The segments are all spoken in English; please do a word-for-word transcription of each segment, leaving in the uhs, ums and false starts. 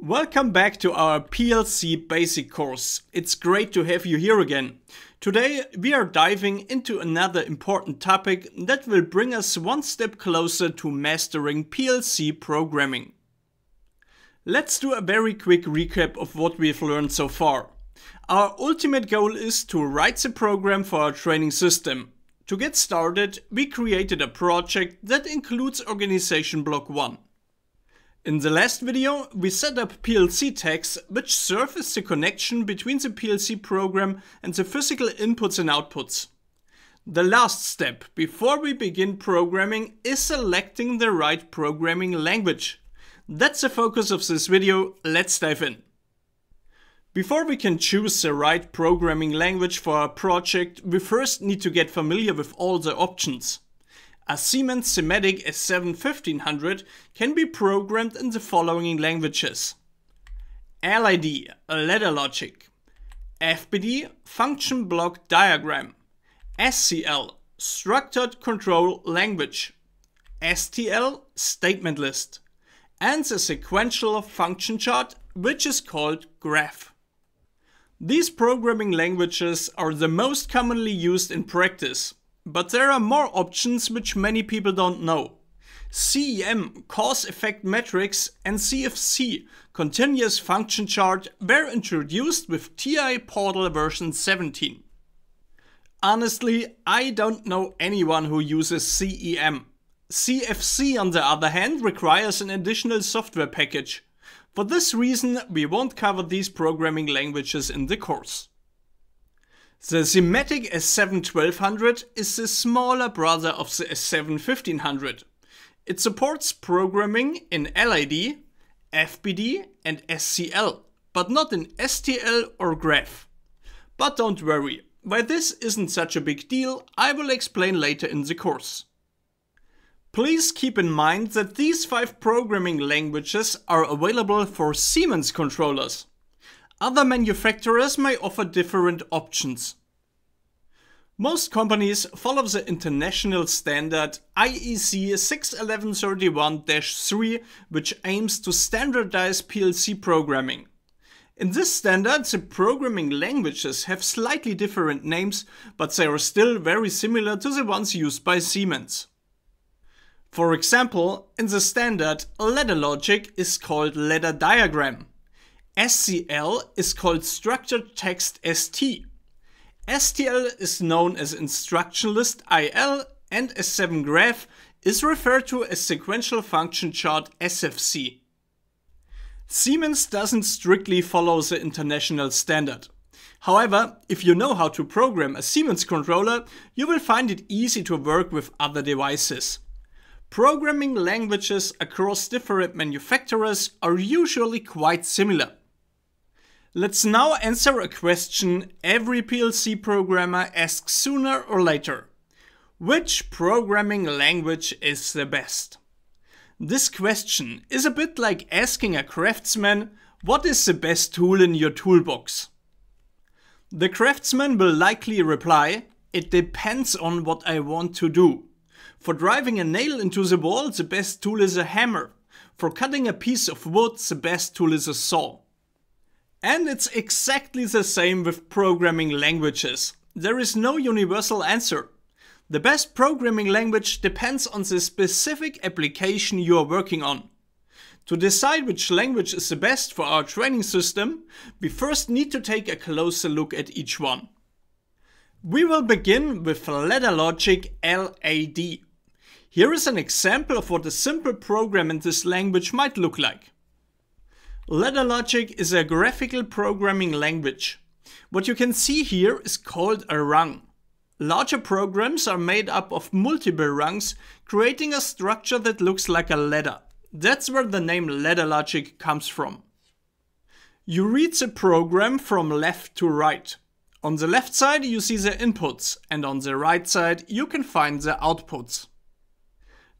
Welcome back to our P L C basic course. It's great to have you here again. Today we are diving into another important topic that will bring us one step closer to mastering P L C programming. Let's do a very quick recap of what we've learned so far. Our ultimate goal is to write the program for our training system. To get started, we created a project that includes organization block one. In the last video, we set up P L C tags, which serve as the connection between the P L C program and the physical inputs and outputs. The last step before we begin programming is selecting the right programming language. That's the focus of this video. Let's dive in. Before we can choose the right programming language for our project, we first need to get familiar with all the options. A Siemens Simatic S seven fifteen hundred can be programmed in the following languages: L A D, ladder logic; F B D, function block diagram; S C L, structured control language; S T L, statement list; and the sequential function chart, which is called GRAPH. These programming languages are the most commonly used in practice. But there are more options which many people don't know. C E M, cause-effect matrix, and C F C, continuous function chart, were introduced with T I A Portal version seventeen. Honestly, I don't know anyone who uses C E M. C F C, on the other hand, requires an additional software package. For this reason, we won't cover these programming languages in the course. The Simatic S seven twelve hundred is the smaller brother of the S seven fifteen hundred. It supports programming in L A D, F B D and S C L, but not in S T L or GRAPH. But don't worry, why this isn't such a big deal, I will explain later in the course. Please keep in mind that these five programming languages are available for Siemens controllers. Other manufacturers may offer different options. Most companies follow the international standard I E C six eleven thirty-one dash three, which aims to standardize P L C programming. In this standard, the programming languages have slightly different names, but they are still very similar to the ones used by Siemens. For example, in the standard, ladder logic is called ladder diagram. S C L is called structured text S T. S T L is known as instruction list I L, and S seven GRAPH is referred to as sequential function chart S F C. Siemens doesn't strictly follow the international standard. However, if you know how to program a Siemens controller, you will find it easy to work with other devices. Programming languages across different manufacturers are usually quite similar. Let's now answer a question every P L C programmer asks sooner or later. Which programming language is the best? This question is a bit like asking a craftsman, what is the best tool in your toolbox? The craftsman will likely reply, it depends on what I want to do. For driving a nail into the wall, the best tool is a hammer. For cutting a piece of wood, the best tool is a saw. And it's exactly the same with programming languages. There is no universal answer. The best programming language depends on the specific application you are working on. To decide which language is the best for our training system, we first need to take a closer look at each one. We will begin with ladder logic L A D. Here is an example of what a simple program in this language might look like. Ladder logic is a graphical programming language. What you can see here is called a rung. Larger programs are made up of multiple rungs, creating a structure that looks like a ladder. That's where the name ladder logic comes from. You read the program from left to right. On the left side you see the inputs, and on the right side you can find the outputs.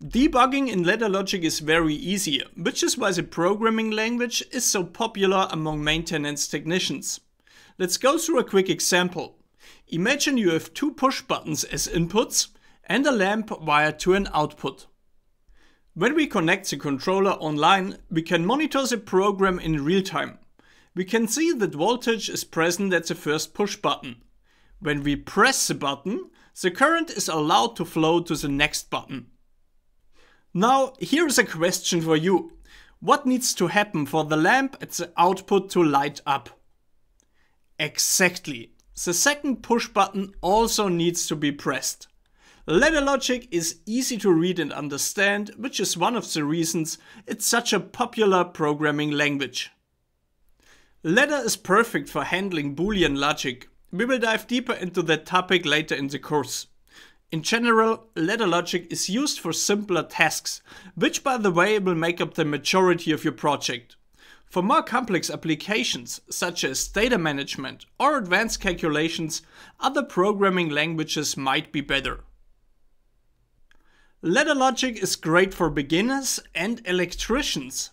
Debugging in ladder logic is very easy, which is why the programming language is so popular among maintenance technicians. Let's go through a quick example. Imagine you have two push buttons as inputs and a lamp wired to an output. When we connect the controller online, we can monitor the program in real time. We can see that voltage is present at the first push button. When we press the button, the current is allowed to flow to the next button. Now, here is a question for you. What needs to happen for the lamp at the output to light up? Exactly. The second push button also needs to be pressed. Ladder logic is easy to read and understand, which is one of the reasons it's such a popular programming language. Ladder is perfect for handling Boolean logic. We will dive deeper into that topic later in the course. In general, ladder logic is used for simpler tasks, which by the way will make up the majority of your project. For more complex applications, such as data management or advanced calculations, other programming languages might be better. Ladder logic is great for beginners and electricians.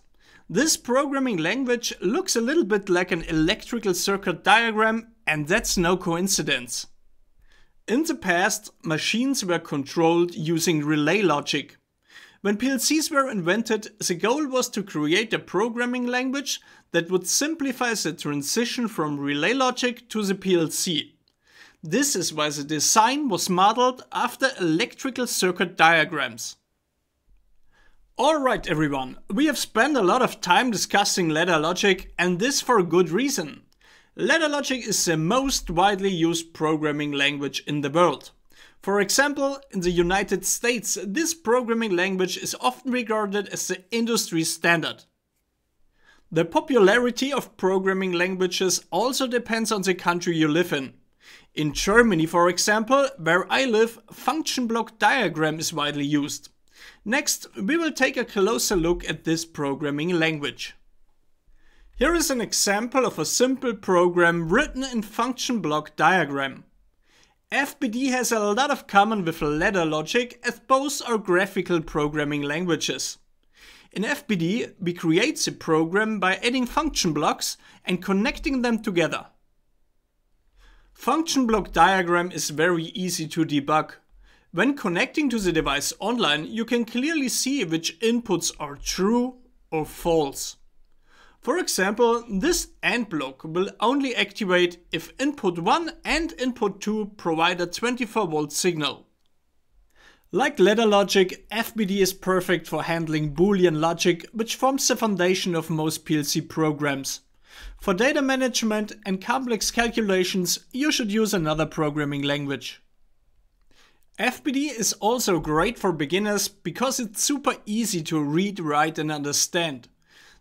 This programming language looks a little bit like an electrical circuit diagram, and that's no coincidence. In the past, machines were controlled using relay logic. When P L Cs were invented, the goal was to create a programming language that would simplify the transition from relay logic to the P L C. This is why the design was modeled after electrical circuit diagrams. Alright everyone, we have spent a lot of time discussing ladder logic, and this for a good reason. Ladder logic is the most widely used programming language in the world. For example, in the United States, this programming language is often regarded as the industry standard. The popularity of programming languages also depends on the country you live in. In Germany, for example, where I live, function block diagram is widely used. Next, we will take a closer look at this programming language. Here is an example of a simple program written in function block diagram. F B D has a lot of common with ladder logic, as both are graphical programming languages. In F B D, we create the program by adding function blocks and connecting them together. Function block diagram is very easy to debug. When connecting to the device online, you can clearly see which inputs are true or false. For example, this AND block will only activate if input one and input two provide a twenty-four volt signal. Like ladder logic, F B D is perfect for handling Boolean logic, which forms the foundation of most P L C programs. For data management and complex calculations, you should use another programming language. F B D is also great for beginners because it's super easy to read, write and understand.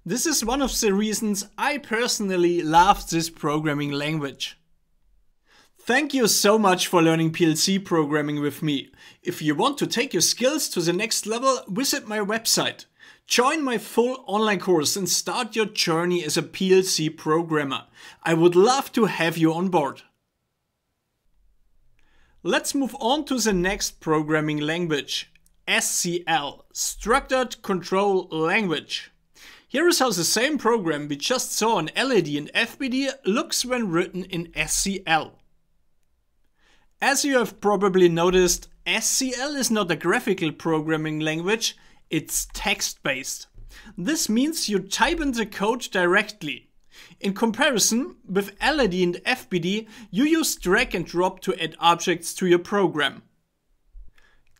This is one of the reasons I personally love this programming language. Thank you so much for learning P L C programming with me. If you want to take your skills to the next level, visit my website. Join my full online course and start your journey as a P L C programmer. I would love to have you on board. Let's move on to the next programming language, S C L, Structured Control Language. Here is how the same program we just saw on L A D and F B D looks when written in S C L. As you have probably noticed, S C L is not a graphical programming language, it's text-based. This means you type in the code directly. In comparison, with L A D and F B D, you use drag and drop to add objects to your program.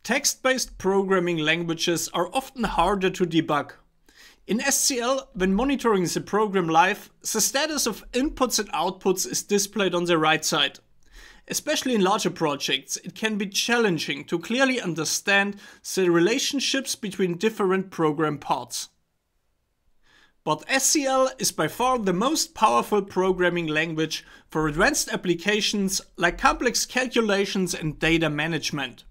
Text-based programming languages are often harder to debug. In S C L, when monitoring the program live, the status of inputs and outputs is displayed on the right side. Especially in larger projects, it can be challenging to clearly understand the relationships between different program parts. But S C L is by far the most powerful programming language for advanced applications like complex calculations and data management.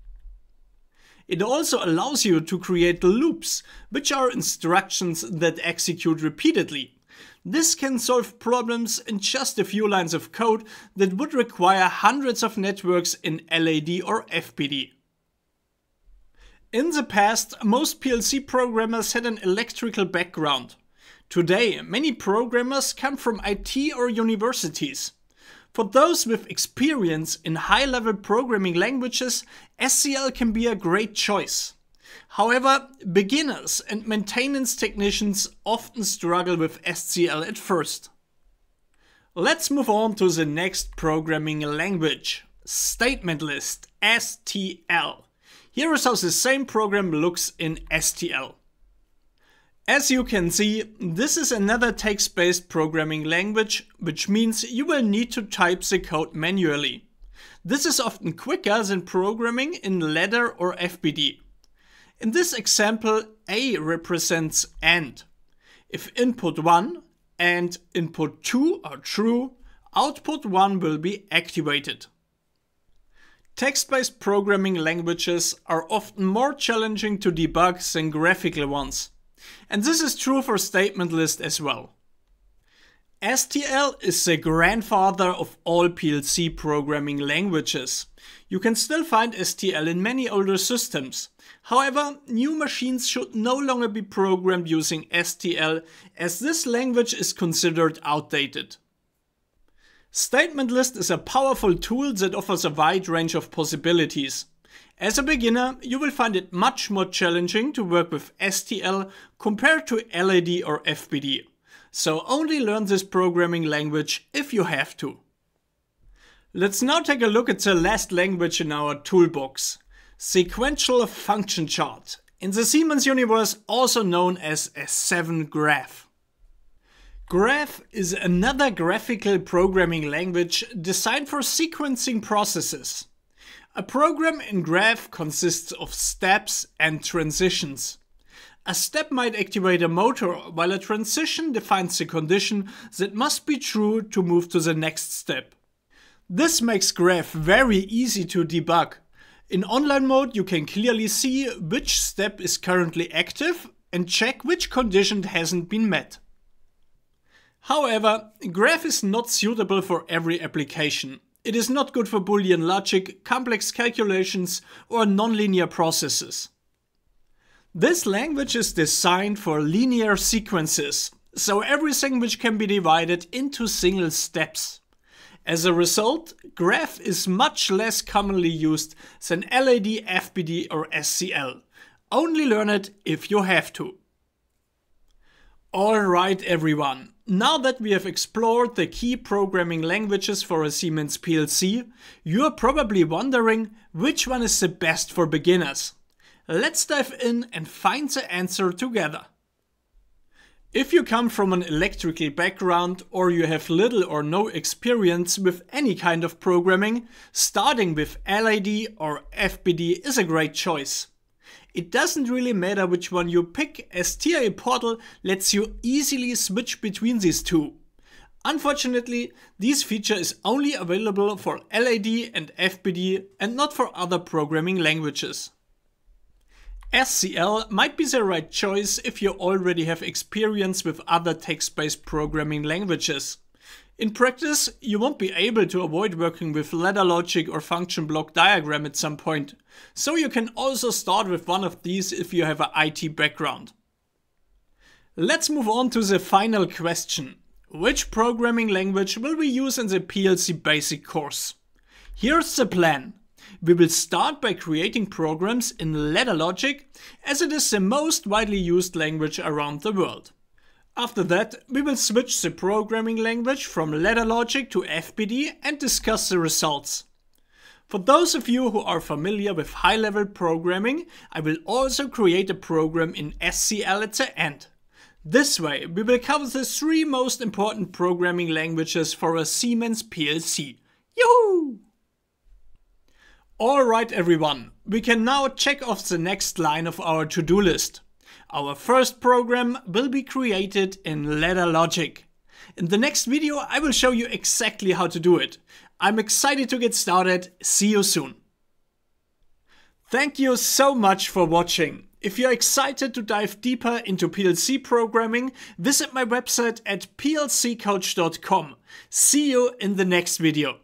It also allows you to create loops, which are instructions that execute repeatedly. This can solve problems in just a few lines of code that would require hundreds of networks in L A D or F B D. In the past, most P L C programmers had an electrical background. Today, many programmers come from I T or universities. For those with experience in high-level programming languages, S C L can be a great choice. However, beginners and maintenance technicians often struggle with S C L at first. Let's move on to the next programming language, statement list, S T L. Here is how the same program looks in S T L. As you can see, this is another text-based programming language, which means you will need to type the code manually. This is often quicker than programming in L A D or F B D. In this example, A represents AND. If input one and input two are true, output one will be activated. Text-based programming languages are often more challenging to debug than graphical ones. And this is true for statement list as well. S T L is the grandfather of all P L C programming languages. You can still find S T L in many older systems. However, new machines should no longer be programmed using S T L, as this language is considered outdated. Statement list is a powerful tool that offers a wide range of possibilities. As a beginner, you will find it much more challenging to work with S T L compared to L A D or F B D. So only learn this programming language if you have to. Let's now take a look at the last language in our toolbox, sequential function chart, in the Siemens universe also known as S seven GRAPH. GRAPH is another graphical programming language designed for sequencing processes. A program in GRAPH consists of steps and transitions. A step might activate a motor, while a transition defines the condition that must be true to move to the next step. This makes GRAPH very easy to debug. In online mode, you can clearly see which step is currently active and check which condition hasn't been met. However, GRAPH is not suitable for every application. It is not good for Boolean logic, complex calculations, or nonlinear processes. This language is designed for linear sequences, so everything which can be divided into single steps. As a result, GRAPH is much less commonly used than L A D, F B D or S C L. Only learn it if you have to. Alright everyone, now that we have explored the key programming languages for a Siemens P L C, you are probably wondering which one is the best for beginners. Let's dive in and find the answer together. If you come from an electrical background or you have little or no experience with any kind of programming, starting with L A D or F B D is a great choice. It doesn't really matter which one you pick, as T I A Portal lets you easily switch between these two. Unfortunately, this feature is only available for L A D and F B D and not for other programming languages. S C L might be the right choice if you already have experience with other text-based programming languages. In practice, you won't be able to avoid working with ladder logic or function block diagram at some point, so you can also start with one of these if you have an I T background. Let's move on to the final question. Which programming language will we use in the P L C Basic course? Here's the plan. We will start by creating programs in ladder logic, as it is the most widely used language around the world. After that, we will switch the programming language from ladder logic to F B D and discuss the results. For those of you who are familiar with high-level programming, I will also create a program in S C L at the end. This way, we will cover the three most important programming languages for a Siemens P L C. Yoohoo! Alright everyone, we can now check off the next line of our to-do list. Our first program will be created in ladder logic. In the next video I will show you exactly how to do it. I'm excited to get started, see you soon. Thank you so much for watching. If you're excited to dive deeper into P L C programming, visit my website at p l c coach dot com. See you in the next video.